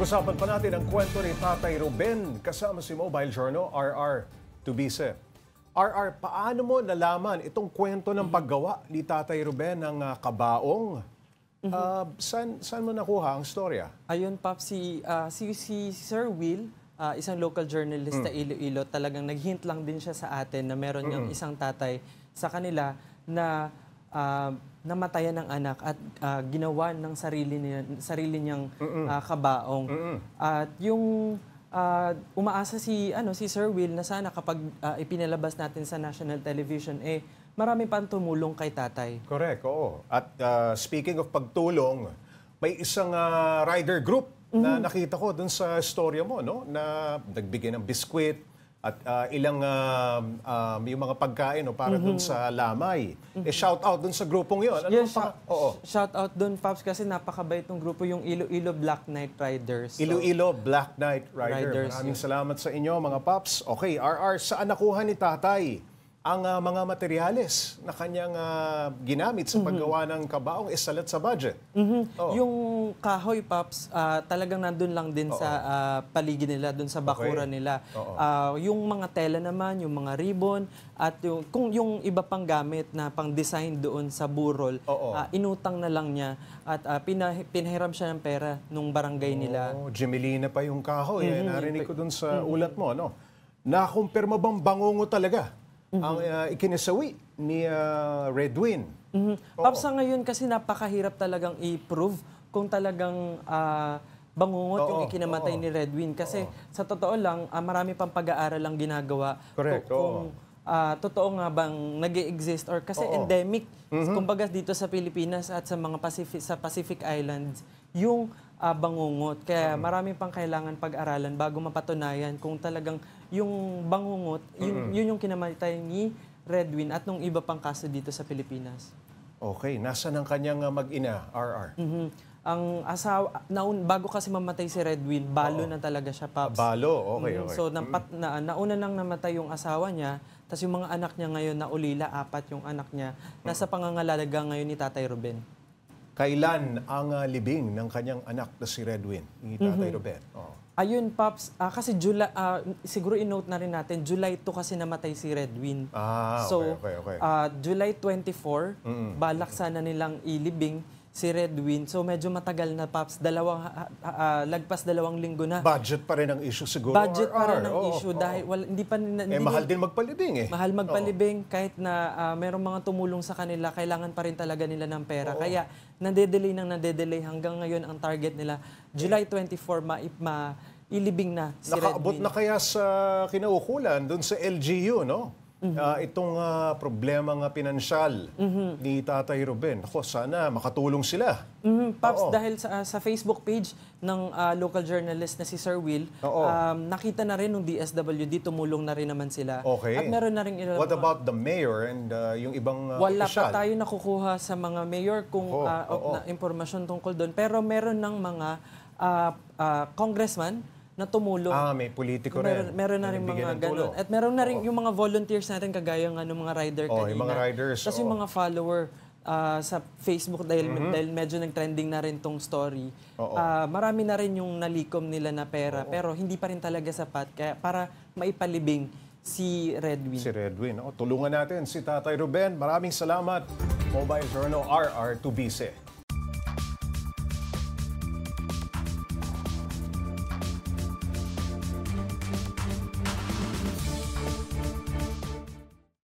Pag-usapan pa natin ang kwento ni Tatay Ruben kasama si Mobile Journal RR Tubice. RR, paano mo nalaman itong kwento ng paggawa ni Tatay Ruben ng kabaong? Saan mo nakuha ang storya? Ayun, Pop, si Sir Will, isang local journalist na Iloilo, talagang naghint lang din siya sa atin na meron niyang isang tatay sa kanila na namatayan ng anak at ginawa ng sarili niyang kabaong. At yung umaasa si Sir Will na sana kapag ipinalabas natin sa national television, marami pang tumulong kay tatay. Correct, oo. At speaking of pagtulong, may isang rider group na nakita ko dun sa storya mo, no? Na nagbigay ng biskwit, at ilang yung mga pagkain para dun sa lamay. Shout out dun sa grupong yun. Shout out dun, Pops, kasi napakabait ng grupo, yung Iloilo Black Knight Riders. Iloilo Black Knight Riders. Maraming salamat sa inyo, mga Pops. Okay, RR, saan nakuha ni Tatay ang mga materyales na kanyang ginamit sa paggawa ng kabaong salat sa budget? Yung kahoy, Pops, talagang nandun lang din sa paligid nila, dun sa bakura nila. Yung mga tela naman, yung mga ribbon, at yung iba pang gamit na pang-design doon sa burol, inutang na lang niya at pinahiram siya ng pera nung barangay nila. Jimmy Lee na pa yung kahoy. Narinig ko dun sa ulat mo, no? Nakumpirma bang bangungo talaga ang ikinasawi ni Redwin? Pops, sa ngayon kasi napakahirap talagang i-prove kung talagang bangungot yung ikinamatay ni Redwin. Kasi sa totoo lang, marami pang pag-aaral ang ginagawa. Correct, kung totoo nga bang nag-e-exist or kasi endemic. Kumbaga dito sa Pilipinas at sa mga Pacific Islands, yung bangungot. Kaya marami pang kailangan pag-aralan bago mapatunayan kung talagang yung bangungot, yun yung kinamatay ni Redwin at nung iba pang kaso dito sa Pilipinas. Okay, nasaan ang kanyang mag-ina, RR? Ang asawa, bago kasi mamatay si Redwin, balo na talaga siya, Pops. Balo, okay. So nauna nang namatay yung asawa niya, tapos yung mga anak niya ngayon, naulila, 4 yung anak niya, nasa pangangalaga ngayon ni Tatay Ruben. Kailan ang libing ng kanyang anak na si Redwin, ni Tatay Ruben? Ayun, Pops, kasi July, siguro in-note na rin natin, July 2 kasi namatay si Redwin. So, July 24, balak sana nilang ilibing si Redwin. So, medyo matagal na, Pops. Lagpas 2 linggo na. Budget pa rin ang issue siguro. Budget pa rin ang issue dahil hindi pa... mahal din magpalibing eh. Mahal magpalibing. Kahit na merong mga tumulong sa kanila, kailangan pa rin talaga nila ng pera. Kaya, nade-delay hanggang ngayon ang target nila. July 24, ilibing na si Redwin. Nakaabot na kaya sa kinaukulan doon sa LGU, no? Itong problema ng pinansyal ni Tatay Ruben. Ako, sana makatulong sila. Pops, dahil sa Facebook page ng local journalist na si Sir Will, nakita na rin ng DSWD, tumulong na rin naman sila. At meron na rin ilang... What about the mayor and yung ibang wala official? Pa tayo nakukuha sa mga mayor kung na impormasyon tungkol doon. Pero meron ng mga congressman na tumulong. May politiko rin. Meron na rin mga gano'n. At meron na rin yung mga volunteers natin, kagaya ng mga rider kanina. Yung mga riders. Tapos yung mga follower sa Facebook, dahil medyo nag-trending na rin tong story, marami na rin yung nalikom nila na pera, pero hindi pa rin talaga sapat kaya para maipalibing si Redwin. Si Redwin. Tulungan natin si Tatay Ruben. Maraming salamat, Mobile Journal RR Tubice.